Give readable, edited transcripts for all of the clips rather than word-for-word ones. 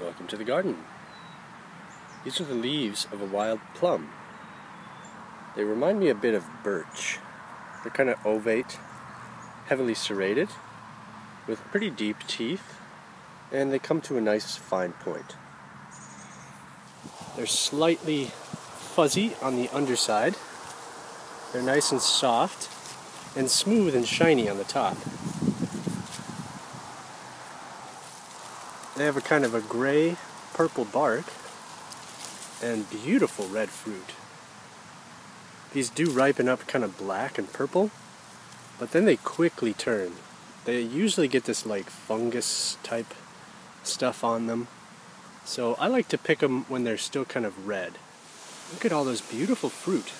Welcome to the garden. These are the leaves of a wild plum. They remind me a bit of birch. They're kind of ovate, heavily serrated, with pretty deep teeth, and they come to a nice fine point. They're slightly fuzzy on the underside. They're nice and soft, and smooth and shiny on the top. They have a kind of a gray-purple bark and beautiful red fruit. These do ripen up kind of black and purple, but then they quickly turn. They usually get this like fungus-type stuff on them, so I like to pick them when they're still kind of red. Look at all those beautiful fruit.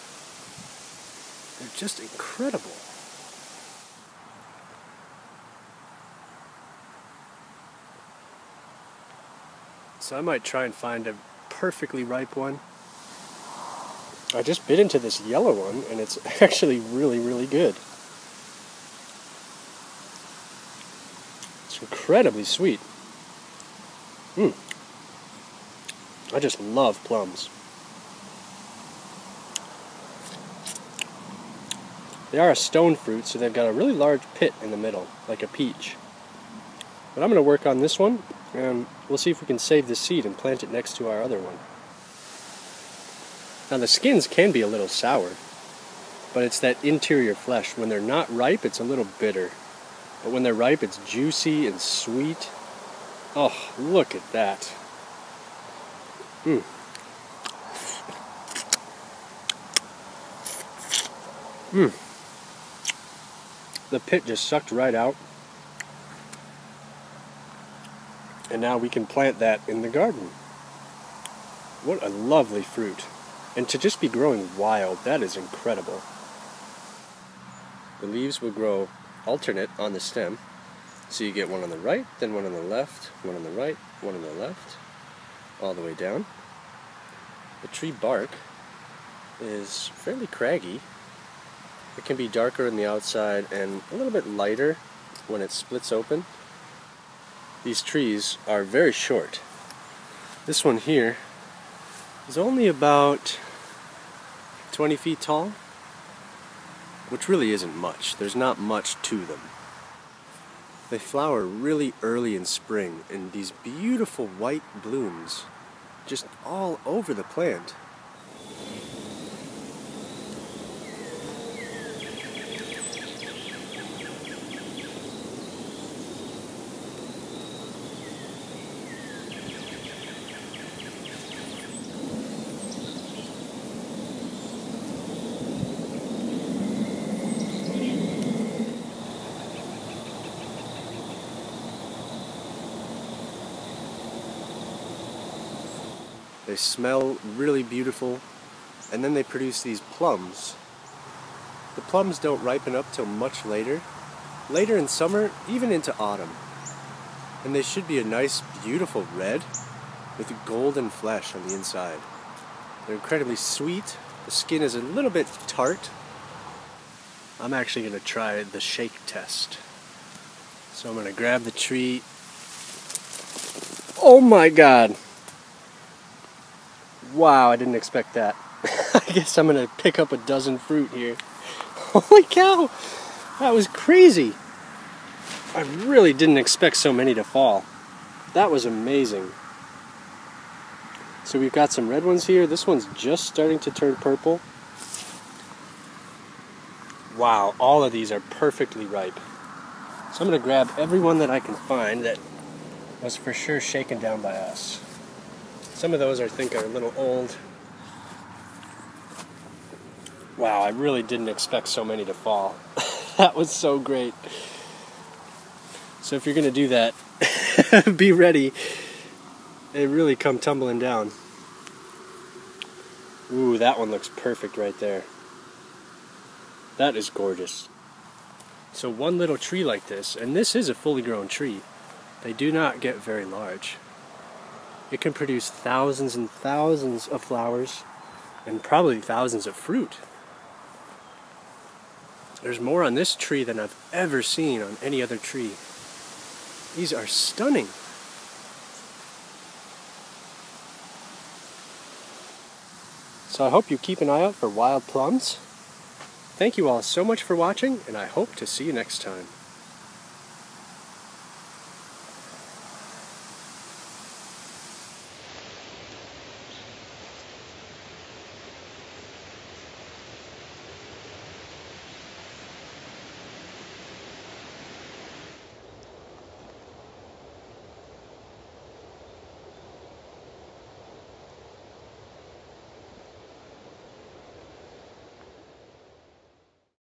They're just incredible. So I might try and find a perfectly ripe one. I just bit into this yellow one and it's actually really good. It's incredibly sweet. I just love plums. They are a stone fruit, so they've got a really large pit in the middle, like a peach. But I'm going to work on this one, and we'll see if we can save the seed and plant it next to our other one. Now the skins can be a little sour, but it's that interior flesh. When they're not ripe, it's a little bitter. But when they're ripe, it's juicy and sweet. Oh, look at that. The pit just sucked right out. And now we can plant that in the garden. What a lovely fruit. And to just be growing wild, that is incredible. The leaves will grow alternate on the stem. So you get one on the right, then one on the left, one on the right, one on the left, all the way down. The tree bark is fairly craggy. It can be darker on the outside and a little bit lighter when it splits open. These trees are very short. This one here is only about 20 feet tall, which really isn't much. There's not much to them. They flower really early in spring in these beautiful white blooms just all over the plant. They smell really beautiful, and then they produce these plums. The plums don't ripen up till much later, in summer, even into autumn. And they should be a nice, beautiful red with golden flesh on the inside. They're incredibly sweet. The skin is a little bit tart. I'm actually going to try the shake test. So I'm going to grab the tree. Oh my God! Wow, I didn't expect that. I guess I'm going to pick up a dozen fruit here. Holy cow! That was crazy! I really didn't expect so many to fall. That was amazing. So we've got some red ones here. This one's just starting to turn purple. Wow, all of these are perfectly ripe. So I'm going to grab every one that I can find that was for sure shaken down by us. Some of those I think are a little old. Wow, I really didn't expect so many to fall. That was so great. So if you're going to do that, be ready. They really come tumbling down. Ooh, that one looks perfect right there. That is gorgeous. So one little tree like this, and this is a fully grown tree, they do not get very large. It can produce thousands and thousands of flowers and probably thousands of fruit. There's more on this tree than I've ever seen on any other tree. These are stunning. So I hope you keep an eye out for wild plums. Thank you all so much for watching, and I hope to see you next time.